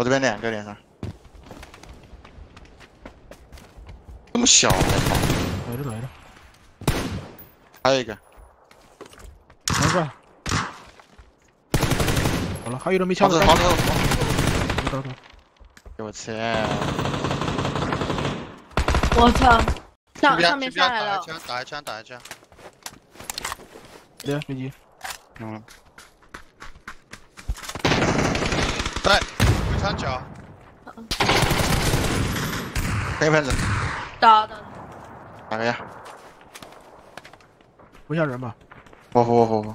我这边两个脸上，这么小，我操！来了，还有一个，难怪。好了，还有人没枪的，好，给我钱！我操！ 上面下来了，打一枪，对，飞机，对，右上角，黑喷子，打，哪个呀？不下人吧？我，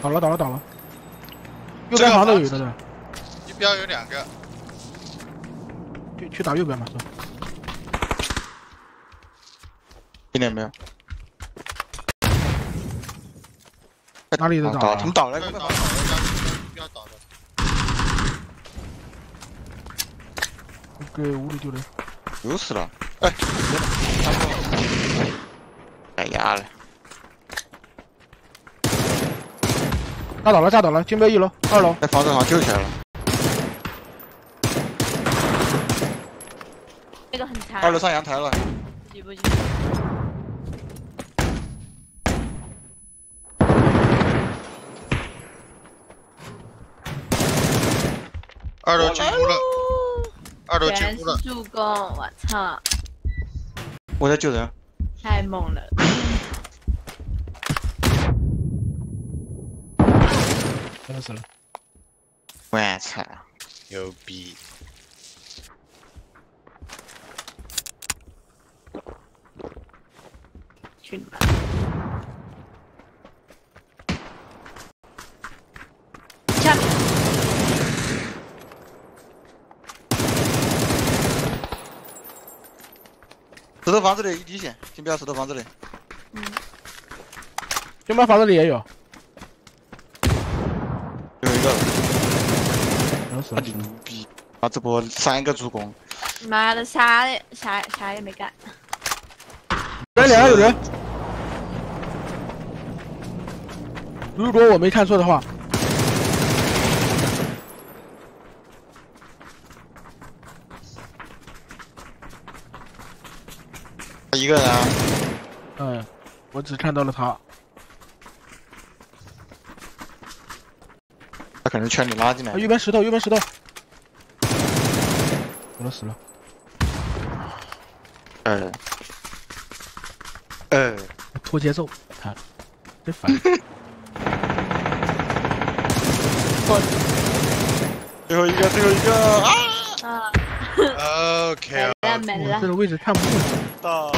倒了，右边好像有一个人，一边有两个，去打右边吧，一点没有，哪里都倒了，怎么倒了？倒了，给屋里丢人，丢死了！哎，哎呀嘞！ 炸倒了！金标一楼、2楼，在房子上救起来了。那个很残。2楼上阳台了。不急。2楼进屋了。2楼进屋了。助攻！我操！我在救人。太猛了。死了！我操，牛逼！去你妈！下面。石头房子里一滴血，先不要石头房子里。先把房子里也有。 我牛逼！啊，这波3个助攻，妈的，啥也没干。2楼有人，如果我没看错的话，一个人啊。嗯，我只看到了他。 他可能圈里拉进来。右边石头，死了。拖节奏，看，真烦。最后一个啊！OK。这个位置看不到。